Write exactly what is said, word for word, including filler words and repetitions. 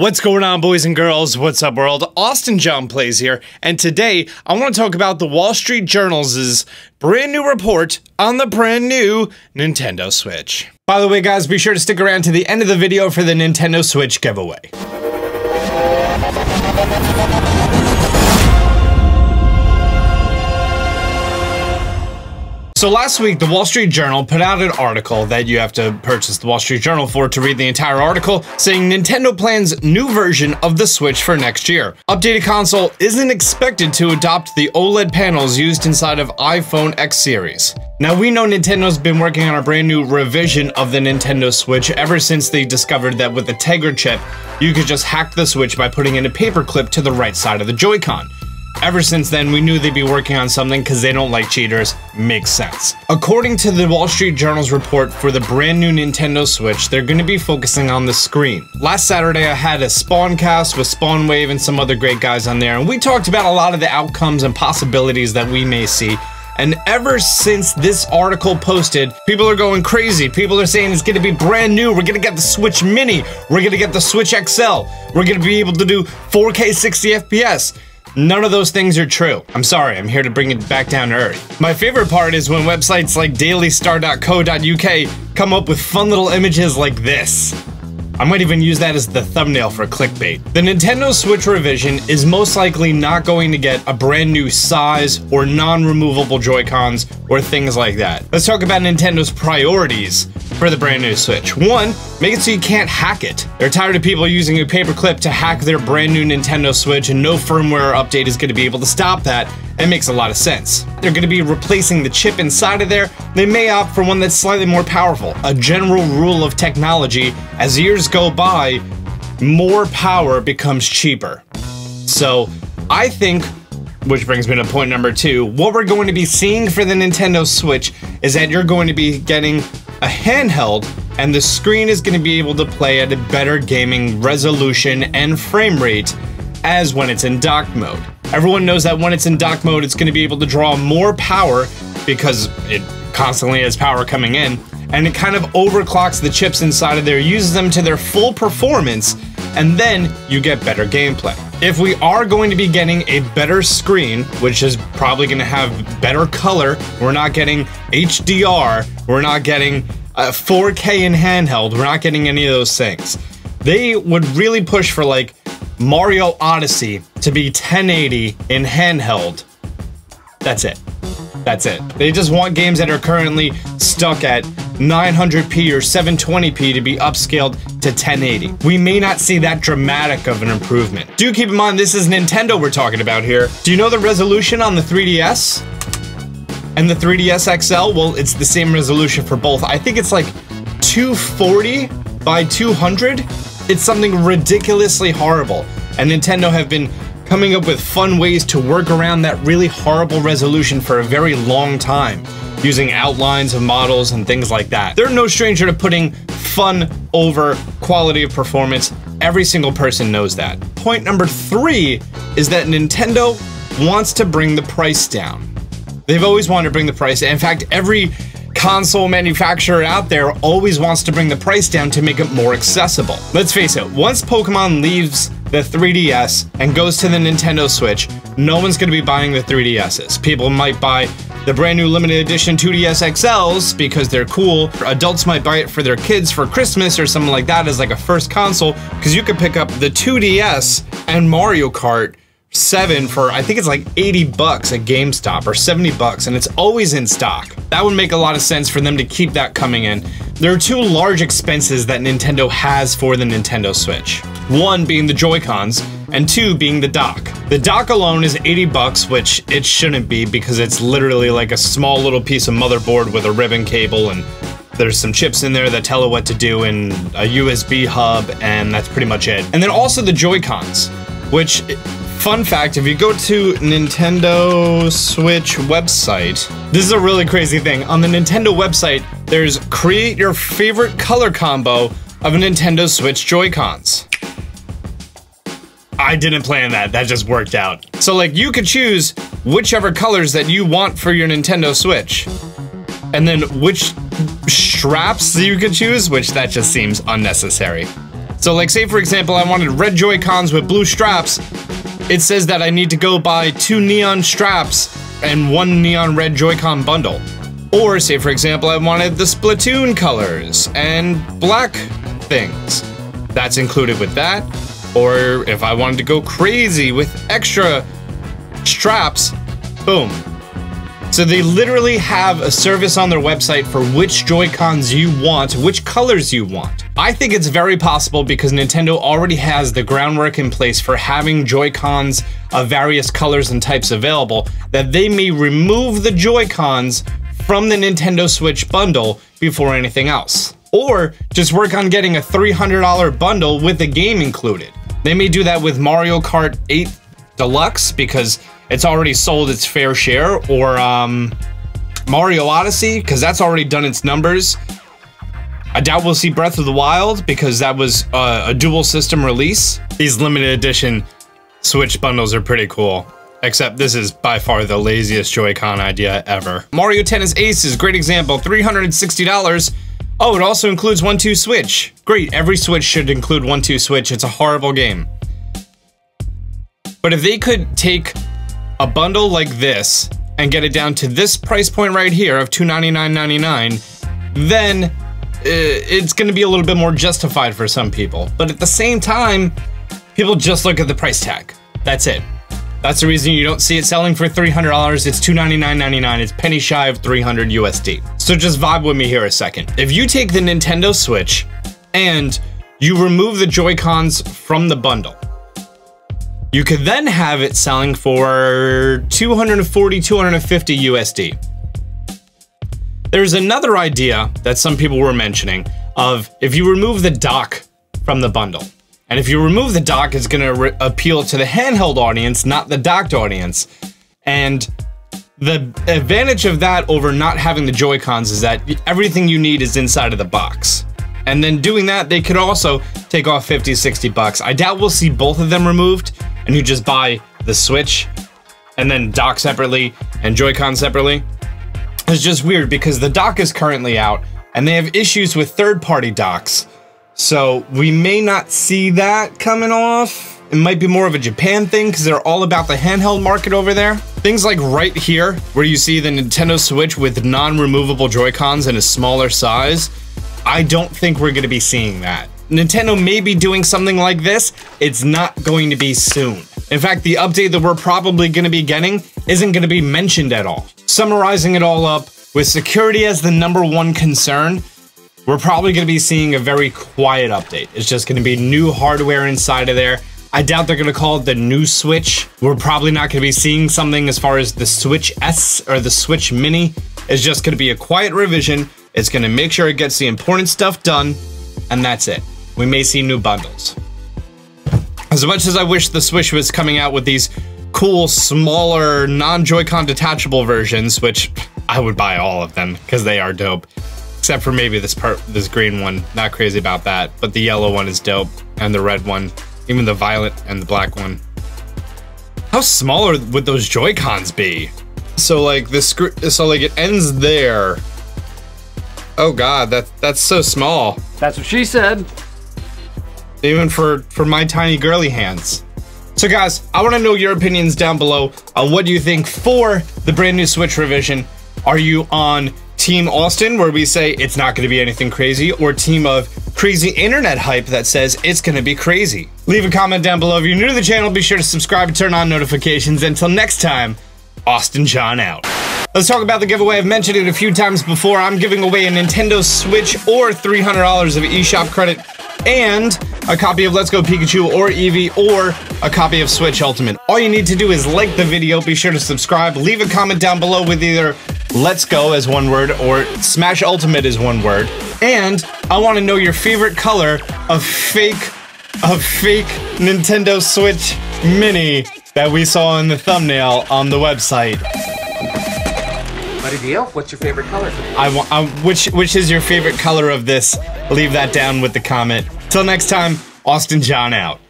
What's going on, boys and girls? What's up, world? Austin John Plays here, and today I want to talk about the Wall Street Journal's brand new report on the brand new Nintendo Switch. By the way, guys, be sure to stick around to the end of the video for the Nintendo Switch giveaway. So last week, the Wall Street Journal put out an article that you have to purchase the Wall Street Journal for to read the entire article, saying Nintendo plans new version of the Switch for next year. Updated console isn't expected to adopt the OLED panels used inside of iPhone X series. Now, we know Nintendo's been working on a brand new revision of the Nintendo Switch ever since they discovered that with the Tegra chip, you could just hack the Switch by putting in a paperclip to the right side of the Joy-Con. Ever since then, we knew they'd be working on something because they don't like cheaters. Makes sense. According to the Wall Street Journal's report for the brand new Nintendo Switch, they're going to be focusing on the screen. Last Saturday, I had a Spawncast with Spawnwave and some other great guys on there, and we talked about a lot of the outcomes and possibilities that we may see. And ever since this article posted, people are going crazy. People are saying it's going to be brand new. We're going to get the Switch Mini. We're going to get the Switch X L. We're going to be able to do four K sixty F P S. None of those things are true. I'm sorry, I'm here to bring it back down to earth. My favorite part is when websites like daily star dot co dot U K come up with fun little images like this. I might even use that as the thumbnail for clickbait. The Nintendo Switch revision is most likely not going to get a brand new size or non-removable Joy-Cons or things like that. Let's talk about Nintendo's priorities for the brand new Switch. One, make it so you can't hack it. They're tired of people using a paperclip to hack their brand new Nintendo Switch, and no firmware update is going to be able to stop that. It makes a lot of sense. They're going to be replacing the chip inside of there. They may opt for one that's slightly more powerful. A general rule of technology, as years go by, more power becomes cheaper. So I think, which brings me to point number two, what we're going to be seeing for the Nintendo Switch is that you're going to be getting a handheld, and the screen is going to be able to play at a better gaming resolution and frame rate as when it's in dock mode. Everyone knows that when it's in dock mode, it's going to be able to draw more power because it constantly has power coming in, and it kind of overclocks the chips inside of there, uses them to their full performance, and then you get better gameplay. If we are going to be getting a better screen, which is probably going to have better color, we're not getting H D R, we're not getting uh, four K in handheld, we're not getting any of those things. They would really push for like Mario Odyssey to be ten eighty in handheld. That's it. That's it. They just want games that are currently stuck at nine hundred P or seven twenty P to be upscaled to ten eighty. We may not see that dramatic of an improvement. Do keep in mind, this is Nintendo we're talking about here. Do you know the resolution on the three D S and the three D S X L? Well, it's the same resolution for both. I think it's like two forty by two hundred. It's something ridiculously horrible, and Nintendo have been coming up with fun ways to work around that really horrible resolution for a very long time, using outlines of models and things like that. They're no stranger to putting fun over quality of performance. Every single person knows that. Point number three is that Nintendo wants to bring the price down. They've always wanted to bring the price down. In fact, every console manufacturer out there always wants to bring the price down to make it more accessible. Let's face it, once Pokemon leaves the three D S and goes to the Nintendo Switch, no one's gonna be buying the three D Ss. People might buy the brand new limited edition two D S X Ls because they're cool. Adults might buy it for their kids for Christmas or something like that as like a first console, because you could pick up the two D S and Mario Kart seven for, I think it's like eighty bucks at GameStop or seventy bucks, and it's always in stock. That would make a lot of sense for them to keep that coming in. There are two large expenses that Nintendo has for the Nintendo Switch. One being the Joy-Cons, and two being the dock. The dock alone is eighty bucks, which it shouldn't be because it's literally like a small little piece of motherboard with a ribbon cable, and there's some chips in there that tell it what to do and a U S B hub, and that's pretty much it. And then also the Joy-Cons, which, fun fact, if you go to Nintendo Switch website, this is a really crazy thing. On the Nintendo website, there's create your favorite color combo of a Nintendo Switch Joy-Cons. I didn't plan that, that just worked out. So like, you could choose whichever colors that you want for your Nintendo Switch, and then which straps you could choose, which that just seems unnecessary. So like say for example I wanted red Joy-Cons with blue straps, it says that I need to go buy two neon straps and one neon red Joy-Con bundle. Or say for example I wanted the Splatoon colors and black things. That's included with that. Or if I wanted to go crazy with extra straps, boom. So they literally have a service on their website for which Joy-Cons you want, which colors you want. I think it's very possible because Nintendo already has the groundwork in place for having Joy-Cons of various colors and types available, that they may remove the Joy-Cons from the Nintendo Switch bundle before anything else. Or just work on getting a three hundred dollar bundle with the game included. They may do that with Mario Kart eight Deluxe because it's already sold its fair share, or um, Mario Odyssey because that's already done its numbers. I doubt we'll see Breath of the Wild because that was uh, a dual system release. These limited edition Switch bundles are pretty cool. Except this is by far the laziest Joy-Con idea ever. Mario Tennis Aces, great example, three hundred sixty dollars. Oh, it also includes one two Switch. Great, every Switch should include one two Switch. It's a horrible game. But if they could take a bundle like this and get it down to this price point right here of two ninety-nine ninety-nine, then uh, it's gonna be a little bit more justified for some people. But at the same time, people just look at the price tag. That's it. That's the reason you don't see it selling for three hundred dollars. It's two ninety-nine ninety-nine. It's penny shy of three hundred U S D. So just vibe with me here a second. If you take the Nintendo Switch and you remove the Joy-Cons from the bundle, you could then have it selling for two forty, two fifty U S D. There's another idea that some people were mentioning of if you remove the dock from the bundle. And if you remove the dock, it's going to appeal to the handheld audience, not the docked audience. And the advantage of that over not having the Joy-Cons is that everything you need is inside of the box. And then doing that, they could also take off fifty, sixty bucks. I doubt we'll see both of them removed and you just buy the Switch and then dock separately and Joy-Con separately. It's just weird because the dock is currently out and they have issues with third-party docks. So we may not see that coming off. It might be more of a Japan thing because they're all about the handheld market over there. Things like right here, where you see the Nintendo Switch with non-removable Joy-Cons in a smaller size, I don't think we're gonna be seeing that. Nintendo may be doing something like this. It's not going to be soon. In fact, the update that we're probably gonna be getting isn't gonna be mentioned at all. Summarizing it all up, with security as the number one concern, we're probably going to be seeing a very quiet update. It's just going to be new hardware inside of there. I doubt they're going to call it the new Switch. We're probably not going to be seeing something as far as the Switch S or the Switch Mini. It's just going to be a quiet revision. It's going to make sure it gets the important stuff done, and that's it. We may see new bundles. As much as I wish the Switch was coming out with these cool, smaller, non-Joy-Con detachable versions, which I would buy all of them because they are dope. Except for maybe this part, this green one, not crazy about that, but the yellow one is dope, and the red one, even the violet and the black one. How smaller would those Joy-Cons be? So like the screw, so like it ends there. Oh God, that that's so small. That's what she said. Even for for my tiny girly hands. So guys, I want to know your opinions down below on what you think for the brand new Switch revision. Are you on Team Austin, where we say it's not going to be anything crazy, or team of crazy internet hype that says it's going to be crazy? Leave a comment down below. If you're new to the channel, be sure to subscribe and turn on notifications. Until next time, Austin John out. Let's talk about the giveaway. I've mentioned it a few times before. I'm giving away a Nintendo Switch or three hundred dollars of eShop credit and a copy of Let's Go Pikachu or Eevee or a copy of Switch Ultimate. All you need to do is like the video, be sure to subscribe, leave a comment down below with either Let's Go as one word or Smash Ultimate is one word. And I want to know your favorite color of fake, of fake Nintendo Switch Mini that we saw in the thumbnail on the website. Mario, what's your favorite color? I want, I, which, which is your favorite color of this? Leave that down with the comment. Till next time, Austin John out.